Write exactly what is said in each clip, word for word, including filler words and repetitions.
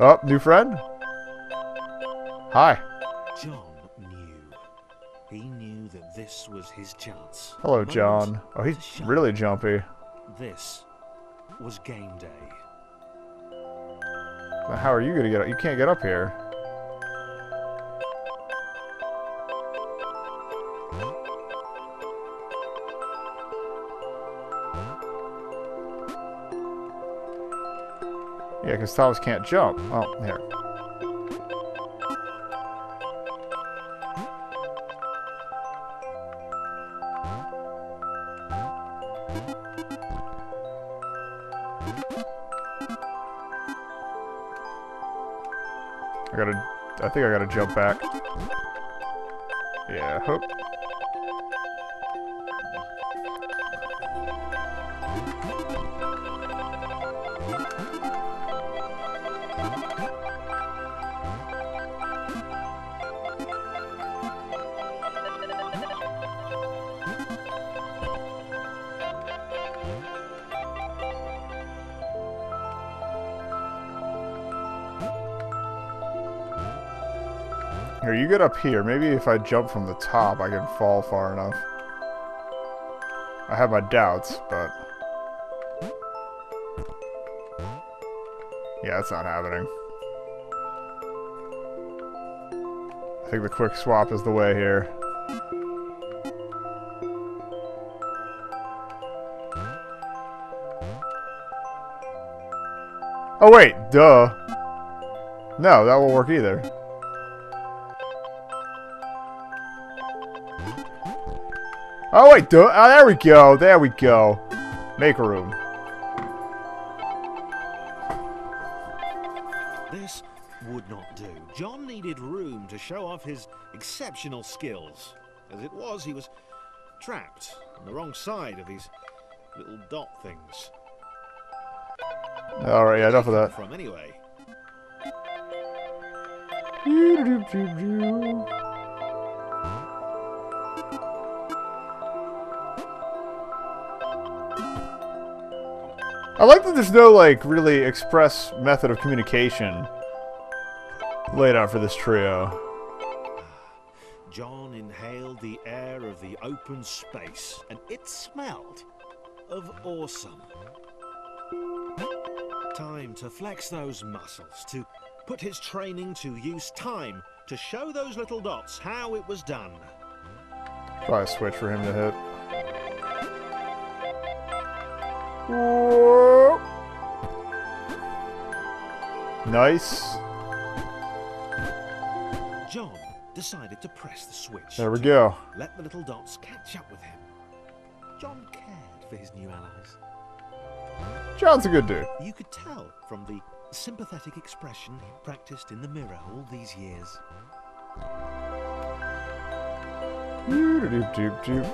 Oh, new friend? Hi. John knew. He knew that this was his chance. Hello, John. Oh, he's really jumpy. This was game day. Now, how are you gonna get up? You can't get up here. Yeah, because Thomas can't jump. Oh, here. I gotta... I think I gotta jump back. Yeah, hope. Here, you get up here. Maybe if I jump from the top, I can fall far enough. I have my doubts, but... yeah, that's not happening. I think the quick swap is the way here. Oh, wait! Duh! No, that won't work either. Oh wait, do oh, there we go, there we go. Make room. This would not do. John needed room to show off his exceptional skills. As it was, he was trapped on the wrong side of these little dot things. All right, yeah, enough of that. From anyway. I like that there's no, like, really express method of communication laid out for this trio. John inhaled the air of the open space, and it smelled of awesome. Time to flex those muscles, to put his training to use, time to show those little dots how it was done. Try a switch for him to hit. Whoa. Nice. John decided to press the switch. There we go. Let the little dots catch up with him. John cared for his new allies. John's a good dude. You could tell from the sympathetic expression he practiced in the mirror all these years. Doop-doop-doop-doop.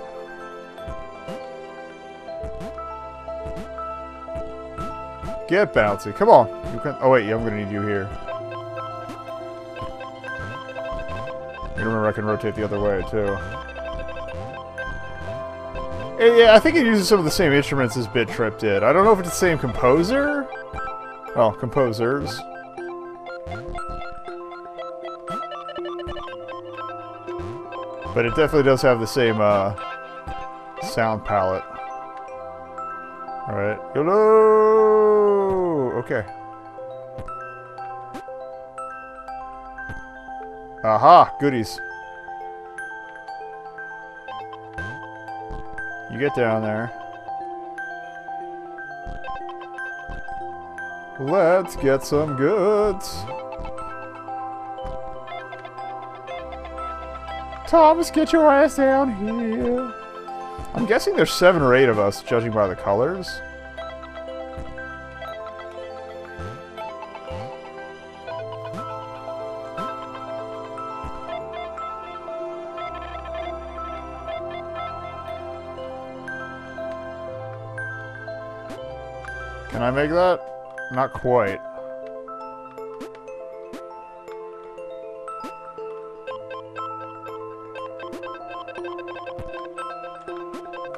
Get bouncy. Come on. You can, oh, wait. Yeah, I'm going to need you here. You remember I can rotate the other way, too. And yeah, I think it uses some of the same instruments as BitTrip did. I don't know if it's the same composer. Oh, composers. But it definitely does have the same uh, sound palette. All right. Hello. Okay. Aha! Goodies. You get down there. Let's get some goods. Thomas, get your ass down here. I'm guessing there's seven or eight of us, judging by the colors. Can I make that? Not quite.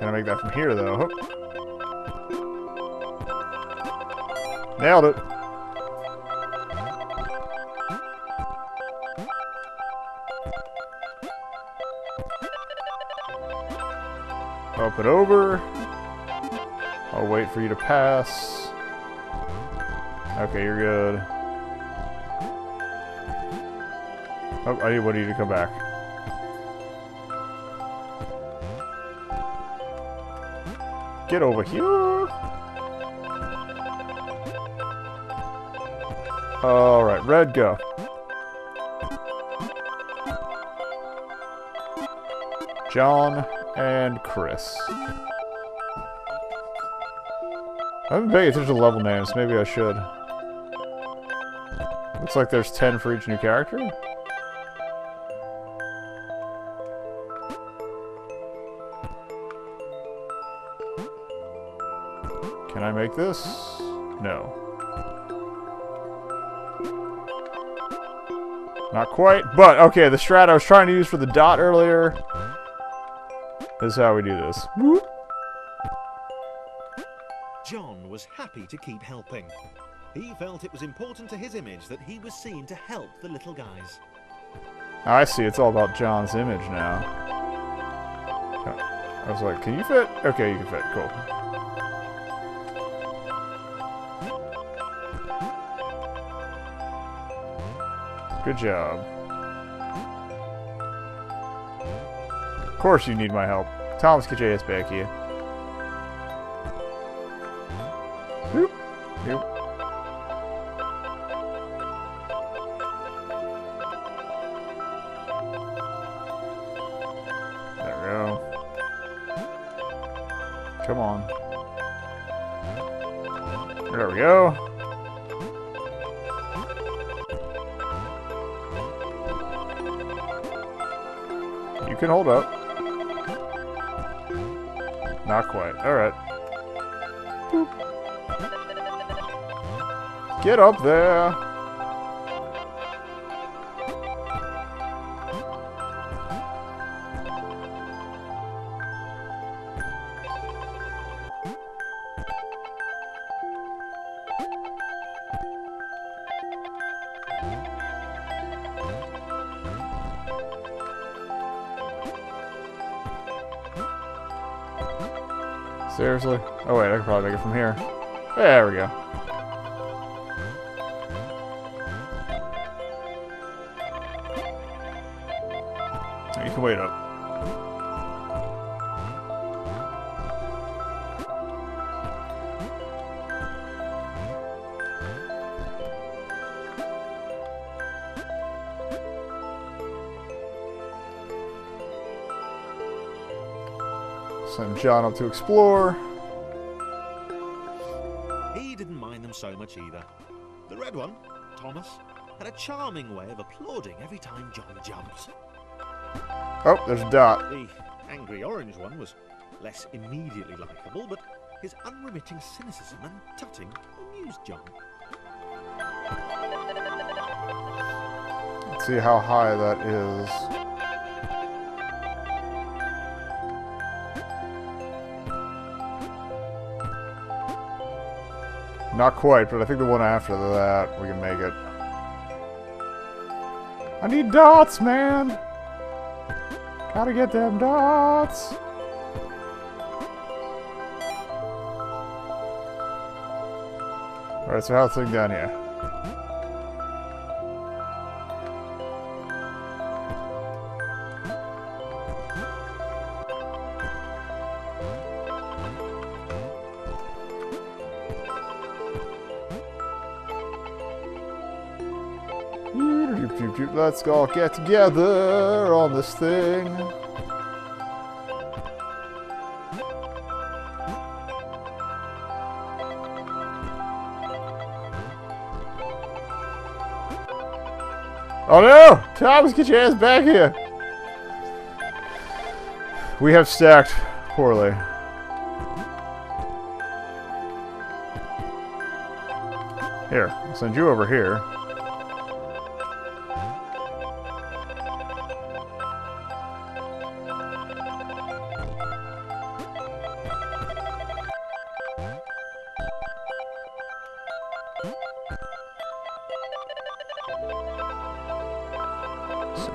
Can I make that from here, though? Hoop. Nailed it. Jump it over. I'll wait for you to pass. Okay, you're good. Oh, I need one of you to come back. Get over here. Alright, red, go. John and Chris. I haven't paid attention to level names. Maybe I should. Looks like there's ten for each new character. Can I make this? No. Not quite, but okay, the strat I was trying to use for the dot earlier. This is how we do this. Whoop. John was happy to keep helping. He felt it was important to his image that he was seen to help the little guys. I see, it's all about John's image now. I was like, can you fit? Okay, you can fit, cool. Good job. Of course you need my help. Thomas, get your ass back here. Boop. Boop. There we go. Come on. There we go. You can hold up. Not quite. Alright. Get up there! Seriously? Oh wait, I can probably make it from here. There we go. You can wait up. Send John up to explore. He didn't mind them so much either. The red one, Thomas, had a charming way of applauding every time John jumped. Oh, there's a dot. The angry orange one was less immediately likable, but his unremitting cynicism and tutting amused John. Let's see how high that is. Not quite, but I think the one after that, we can make it. I need dots, man! Gotta get them dots! Alright, so how's the thing down here? Let's all get together on this thing. Oh no! Thomas, get your ass back here! We have stacked poorly. Here, I'll send you over here.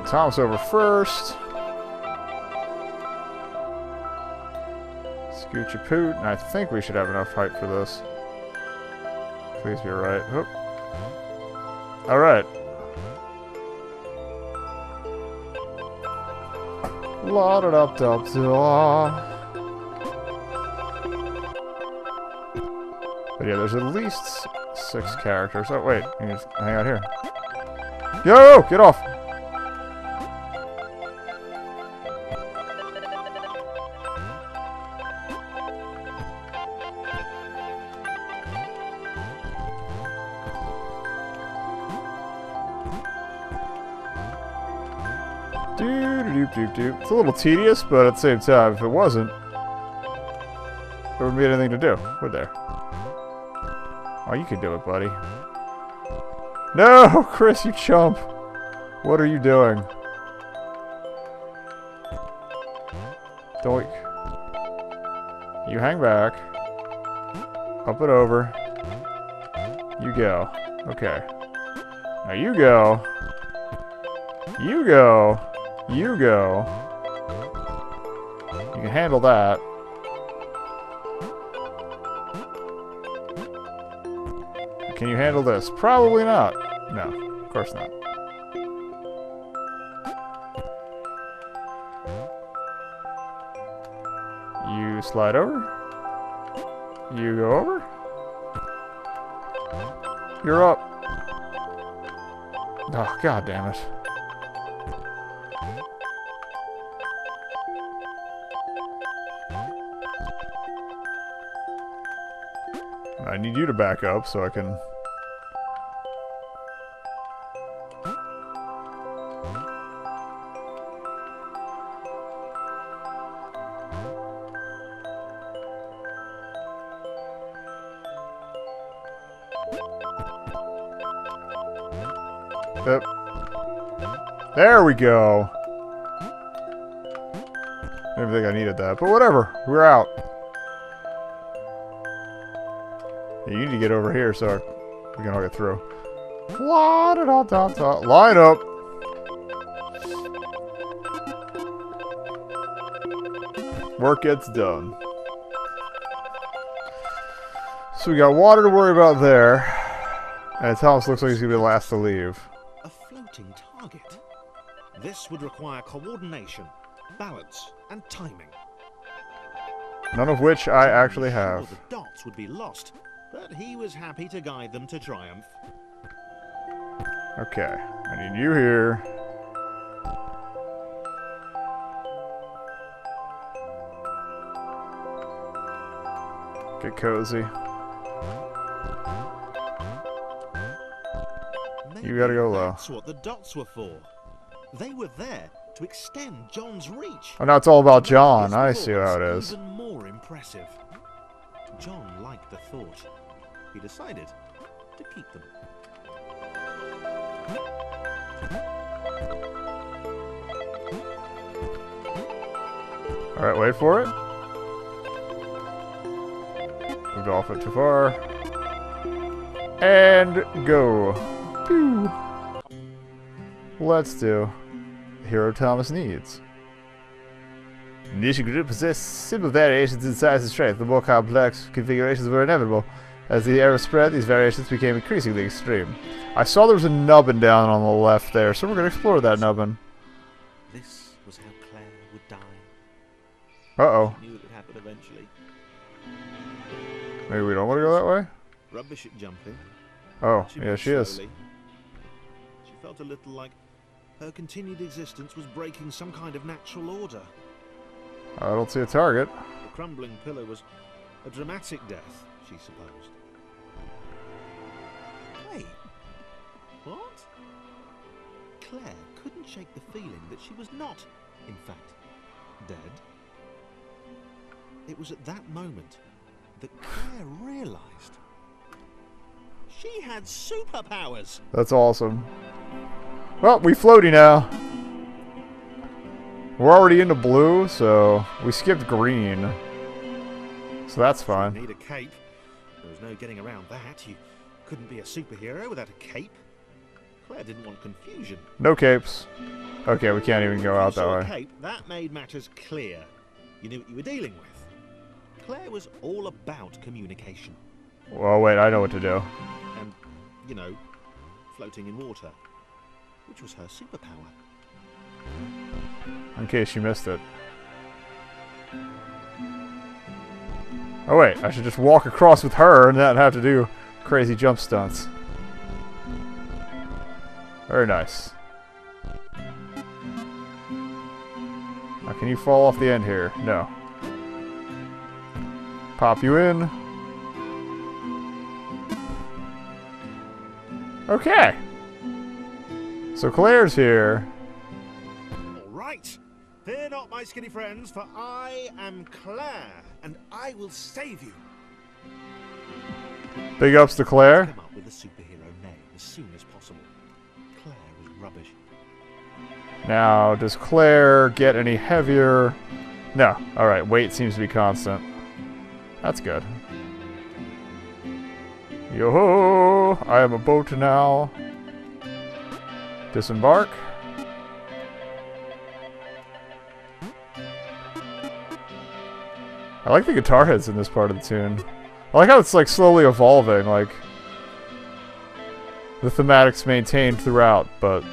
Thomas over first. Scooch a poot, and I think we should have enough height for this. Please be right. Oh. Alright. La da da da da. But yeah, there's at least six characters. Oh, wait. You can hang out here. Yo! Get off! It's a little tedious, but at the same time, if it wasn't, there wouldn't be anything to do, would there? Oh, you can do it, buddy. No, Chris, you chump! What are you doing? Doink. You hang back. Up and over. You go. Okay. Now you go. You go. You go. You can handle that. Can you handle this? Probably not. No, of course not. You slide over. You go over. You're up. Oh, God damn it. I need you to back up so I can... Yep. There we go! I didn't think I needed that, but whatever. We're out. You need to get over here so we can all get through. La da da da da. Line up! Work gets done. So we got water to worry about there. And Thomas looks like he's going to be the last to leave. A floating target. This would require coordination, balance, and timing. None of which I actually have. The dots would be lost. But he was happy to guide them to triumph. Okay, I need you here. Get cozy. Maybe you gotta go low. That's what the dots were for. They were there to extend John's reach. Oh, now it's all about John. I see how it is. Even more impressive. John liked the thought. He decided to keep them. Alright, wait for it. Moved off it too far. And go. Pew. Let's do Hero Thomas Needs. This group possesses simple variations in size and strength. The more complex configurations were inevitable. As the era spread, these variations became increasingly extreme. I saw there was a nubbin down on the left there, so we're going to explore that nubbin. This was how Claire would die. Uh-oh. Knew it would happen eventually. Maybe we don't want to go that way? Rubbish at jumping. Oh, yeah, she is. She felt a little like her continued existence was breaking some kind of natural order. I don't see a target. The crumbling pillar was a dramatic death, she supposed. Wait. What? Claire couldn't shake the feeling that she was not, in fact, dead. It was at that moment that Claire realized she had superpowers. That's awesome. Well, we floaty now. We're already into blue, so we skipped green. So that's fine. You need a cape. There was no getting around that. You couldn't be a superhero without a cape. Claire didn't want confusion. No capes. Okay, we can't even go out that way. Cape, that made matters clear. You knew what you were dealing with. Claire was all about communication. Oh wait, I know what to do. And, you know, floating in water, which was her superpower. In case you missed it. Oh wait, I should just walk across with her and not have to do crazy jump stunts. Very nice. Now can you fall off the end here? No. Pop you in. Okay. So Claire's here. Alright. Fear not, my skinny friends, for I am Claire, and I will save you. Big ups to Claire. Come up with a superhero name as soon as possible. Claire was rubbish. Now, does Claire get any heavier? No. Alright, weight seems to be constant. That's good. Yo-ho! I am a boat now. Disembark. I like the guitar hits in this part of the tune. I like how it's like slowly evolving, like the thematics maintained throughout, but